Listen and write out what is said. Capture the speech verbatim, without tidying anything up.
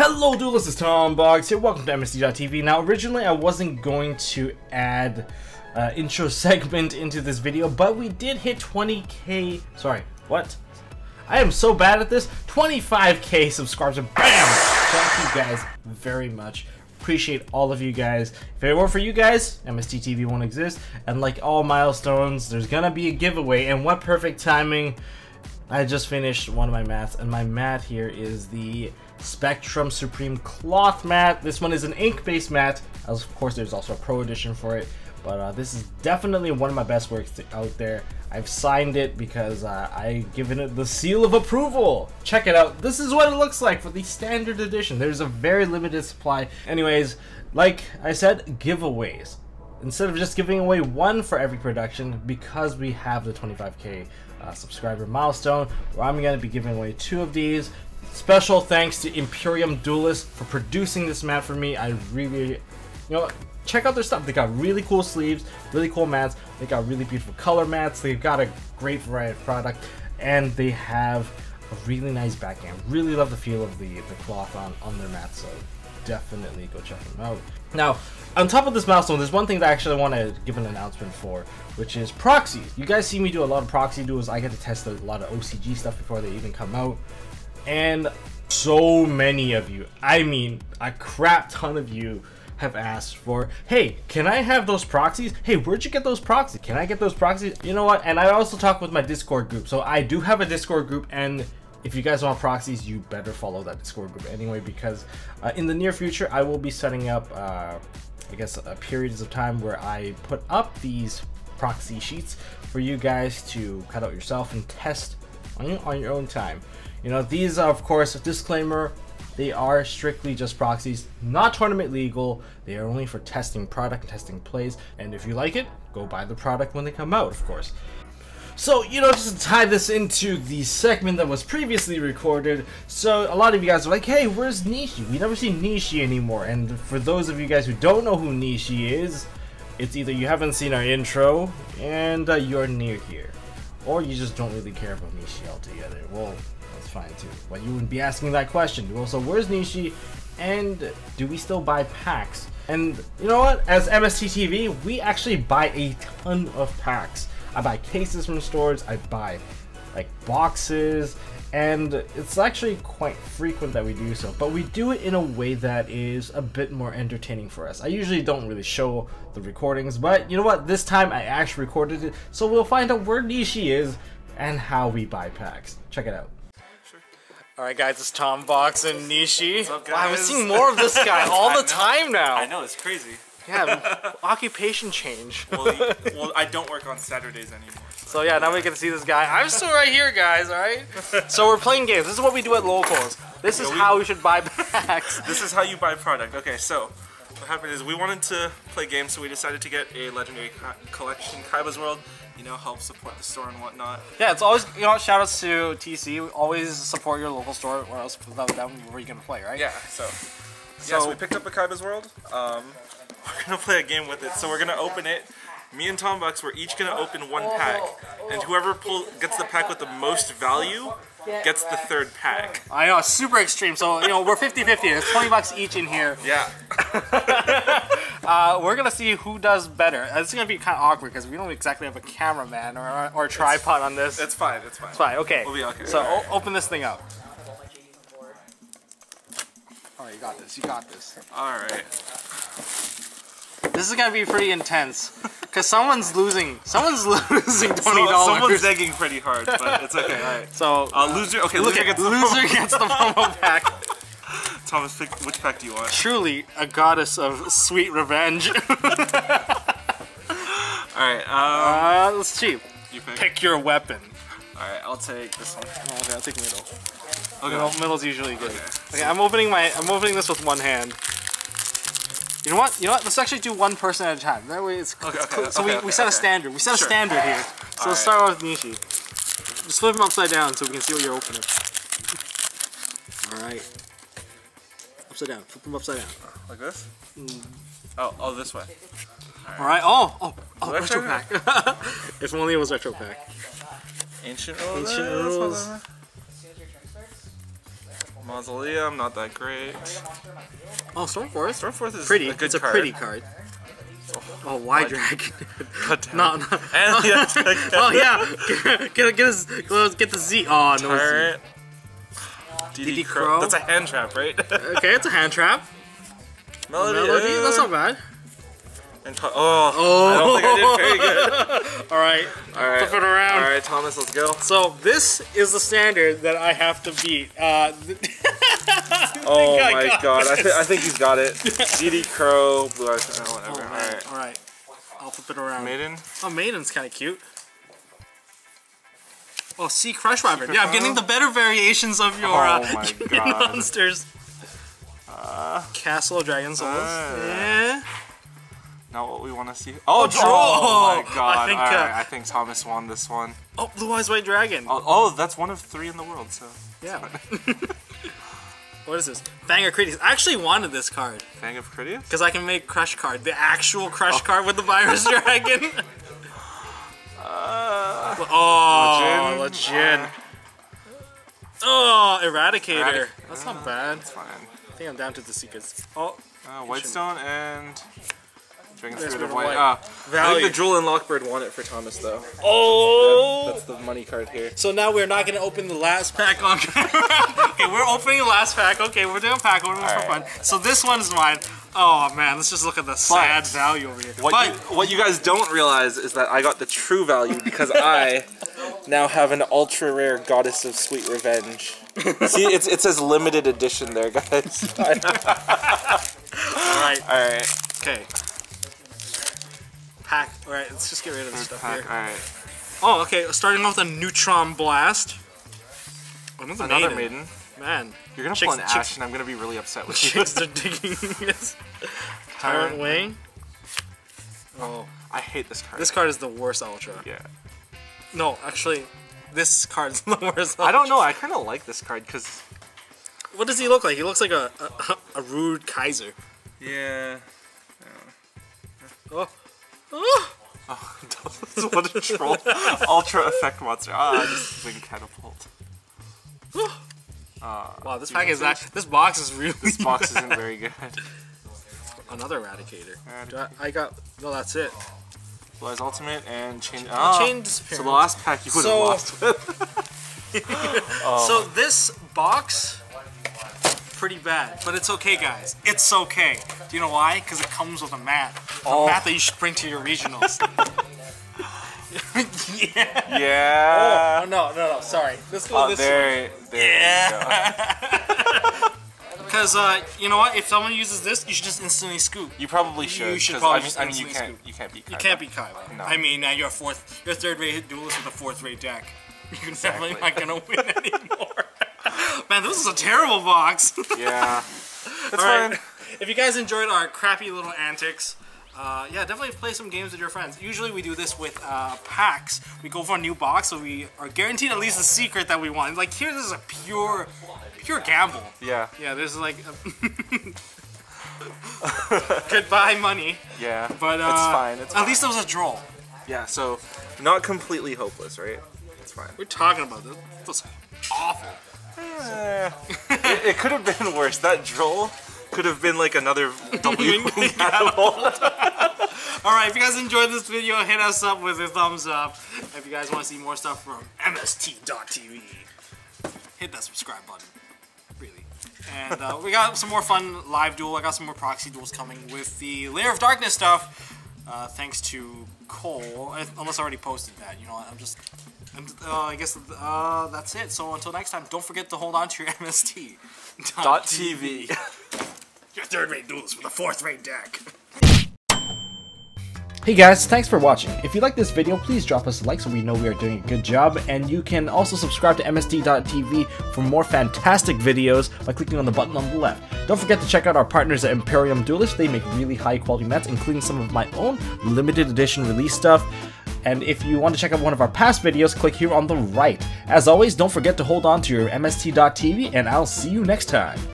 Hello Duelists, it's Tombox here, welcome to M S T dot T V. Now originally I wasn't going to add uh, intro segment into this video, but we did hit twenty K, sorry, what? I am so bad at this, twenty-five K subscribers, and BAM! Thank you guys very much. Appreciate all of you guys. If it weren't for you guys, M S T T V won't exist, and like all milestones, there's gonna be a giveaway, and what perfect timing. I just finished one of my mats, and my mat here is the Spectrum Supreme cloth mat. This one is an ink-based mat. As of course, there's also a pro edition for it, but uh, this is definitely one of my best works out there. I've signed it because uh, I've given it the seal of approval. Check it out. This is what it looks like for the standard edition. There's a very limited supply. Anyways, like I said, giveaways. Instead of just giving away one for every production, because we have the twenty-five K uh, subscriber milestone, where I'm going to be giving away two of these. Special thanks to Imperium Duelist for producing this mat for me. I really, you know, check out their stuff. They got really cool sleeves, really cool mats. They got really beautiful color mats. They've got a great variety of product, and they have a really nice backhand. Really love the feel of the, the cloth on, on their mat, so definitely go check them out. Now, on top of this milestone, there's one thing that I actually want to give an announcement for, which is proxies. You guys see me do a lot of proxy duels. I get to test a lot of O C G stuff before they even come out. And so many of you, I mean a crap ton of you, have asked for, hey, can I have those proxies? Hey, where'd you get those proxies? Can I get those proxies? You know what? And I also talk with my Discord group. So I do have a Discord group, and if you guys want proxies, you better follow that Discord group anyway, because uh, in the near future, I will be setting up, uh, I guess, uh, periods of time where I put up these proxy sheets for you guys to cut out yourself and test on, on your own time. You know, these are, of course, a disclaimer, they are strictly just proxies, not tournament legal. They are only for testing product and testing plays. And if you like it, go buy the product when they come out, of course. So, you know, just to tie this into the segment that was previously recorded, so a lot of you guys are like, hey, where's Nishi? We never see Nishi anymore. And for those of you guys who don't know who Nishi is, it's either you haven't seen our intro and uh, you're near here, or you just don't really care about Nishi altogether. Well, that's fine too, but you wouldn't be asking that question. Well, so where's Nishi, and do we still buy packs? And you know what? As M S T T V, we actually buy a ton of packs. I buy cases from stores, I buy like boxes, and it's actually quite frequent that we do so, but we do it in a way that is a bit more entertaining for us. I usually don't really show the recordings, but you know what? This time I actually recorded it, so we'll find out where Nishi is and how we buy packs. Check it out. Alright guys, it's Tombox and Nishi. What's up, guys? Wow, I've seen more of this guy all the time now. I know, it's crazy. Yeah, occupation change. well, he, well, I don't work on Saturdays anymore. So, so yeah, now we get to see this guy. I'm still right here, guys, alright? So we're playing games. This is what we do at locals. This is yeah, we, how we should buy packs. This is how you buy product. Okay, so what happened is we wanted to play games, so we decided to get a legendary collection, Kaiba's World. You know, help support the store and whatnot. Yeah, it's always, you know, shout outs to T C. Always support your local store, or else without them, where are you going to play, right? Yeah, so. So, yeah, so we picked up a Kaiba's World. Um, we're going to play a game with it. So we're going to open it. Me and Tombox, we're each going to open one pack. And whoever pull, gets the pack with the most value gets the third pack. I know, it's super extreme. So, you know, we're fifty fifty. It's twenty bucks each in here. Yeah. uh, we're going to see who does better. This is going to be kind of awkward because we don't exactly have a cameraman or, or a tripod it's, on this. It's fine. It's fine. It's fine. Okay. We'll be okay. So, right. Open this thing up. Alright, you got this. You got this. Alright. This is going to be pretty intense. Because someone's losing. Someone's losing twenty dollars. So, someone's egging pretty hard, but it's okay. Right. So, uh, loser, okay, loser, gets, loser the gets the promo pack. Thomas, pick, which pack do you want? Truly a Goddess of Sweet Revenge. Alright, um... Uh, let's cheap. You pick. Pick your weapon. Alright, I'll take this one. Oh, okay, I'll take middle. Okay. Middle, middle's usually good. Okay, okay, so I'm opening my... I'm opening this with one hand. You know what? You know what? Let's actually do one person at a time. That way it's okay, okay, cool. So okay, we, okay, we set okay. a standard. We set sure. a standard here. So all let's right. start with Nishi. Just flip him upside down so we can see what you're opening. Alright. Upside down. Flip him upside down. Like this? Mm. Oh, oh, this way. Alright. Right. Oh, oh, oh, retro pack. If only it was retro pack. Ancient Rules. Ancient Rules. Mausoleum, not that great. Oh, Stormforce. Stormforce is pretty. A good it's a card. pretty card. Oh, Y-Dragon. no, no. And yeah, oh yeah, get get, get, a, get the Z. Oh no. Turret. D D Crow. That's a hand trap, right? Okay, it's a hand trap. Melody. Melody. Uh, that's not bad. And oh, oh, I don't think I did very good. All right, all right, flipping around. All right, Thomas, let's go. So this is the standard that I have to beat. Uh, oh my God, I, th I think he's got it. D D Crow, Blue Eyes, oh, whatever. Oh, all right, all right. I'll flip it around. Maiden. Oh, Maiden's kind of cute. Oh, C Crush Weapon. Yeah, I'm getting the better variations of your oh uh, God. monsters. Uh, Castle of Dragon Souls. Uh, yeah. Now what we want to see? Oh, oh Droll! Oh my God! I think, All right. uh, I think Thomas won this one. Oh, Blue Eyes White Dragon. Oh, oh, that's one of three in the world. So yeah. What is this? Fang of Critias. I actually wanted this card. Fang of Critias? Because I can make Crush Card, the actual Crush oh. Card with the Virus Dragon. uh, oh, legit. Uh, oh, Eradicator. Eradic that's uh, not bad. That's fine. I think I'm down to the secrets. Oh, uh, Whitestone and. White. Ah, I think the Droll and Lockbird want it for Thomas, though. Oh! That's the, that's the money card here. So now we're not going to open the last pack on camera. Okay, we're opening the last pack. Okay, we're doing pack openings for fun. So this one's mine. Oh, man, let's just look at the sad but, value over here. What, but, you, what you guys don't realize is that I got the true value because I now have an ultra-rare Goddess of Sweet Revenge. See, it's, it says limited edition there, guys. All right. All right. Okay. Pack. Alright, let's just get rid of this stuff pack. here. Alright. Oh, okay, starting off with a Neutron Blast. Another, Another maiden. maiden. Man. You're gonna chicks, pull an chicks, Ash and I'm gonna be really upset with you. Chicks are digging this. Tyrant Wing. Oh. I hate this card. This card is the worst Ultra. Yeah. No, actually, this card's the worst Ultra. I don't know, I kinda like this card because... What does he look like? He looks like a, a, a rude Kaiser. Yeah. yeah. Oh. Oh. Oh, what a troll. Ultra effect monster. Ah, just wing catapult. Uh, wow, this pack is actually, this box is really This box bad. isn't very good. Another Eradicator. Eradicator. I, I got, no, that's it. Blizz Ultimate and Chain, oh, chain Disappearance. So the last pack you would have so, lost with. Oh. So this box, pretty bad, but it's okay, guys. It's okay. Do you know why? Because it comes with a map. Oh. A map that you should bring to your regionals. yeah. Yeah. Oh, no, no, no. Sorry. Let's go oh, this there, way. There yeah. Because uh, you know what? If someone uses this, you should just instantly scoop. You probably should. You should probably. I, just, I mean, you can't. Scoop. You can't beat Kaiba. You can't beat Kaiba. No. I mean, uh, you're fourth. You're third rate duelist with a fourth rate deck. You're exactly. definitely not gonna win anymore. Man, this is a terrible box. Yeah. That's All fine. Right. If you guys enjoyed our crappy little antics, uh, yeah, definitely play some games with your friends. Usually we do this with uh, packs. We go for a new box, so we are guaranteed at least a secret that we want. Like here, this is a pure, pure gamble. Yeah. Yeah, there's like... A Goodbye money. Yeah, But uh, it's fine. It's at fine. least it was a draw. Yeah, so not completely hopeless, right? It's fine. We're talking about this. This was awful. Uh, it, it could have been worse. That Droll could have been like another W catapult. Alright, if you guys enjoyed this video, hit us up with a thumbs up. If you guys want to see more stuff from M S T dot T V, hit that subscribe button. Really. And uh, we got some more fun live duel. I got some more proxy duels coming with the Layer of Darkness stuff. Uh, thanks to Cole. Unless I already posted that. You know, I'm just... And uh, I guess uh, that's it. So until next time, don't forget to hold on to your M S T dot T V. Your third-rate duels with a fourth-rate deck. Hey guys, thanks for watching. If you like this video, please drop us a like so we know we are doing a good job. And you can also subscribe to M S T dot T V for more fantastic videos by clicking on the button on the left. Don't forget to check out our partners at Imperium Duelist. They make really high-quality mats, including some of my own limited edition release stuff. And if you want to check out one of our past videos, click here on the right. As always, don't forget to hold on to your M S T dot T V, and I'll see you next time.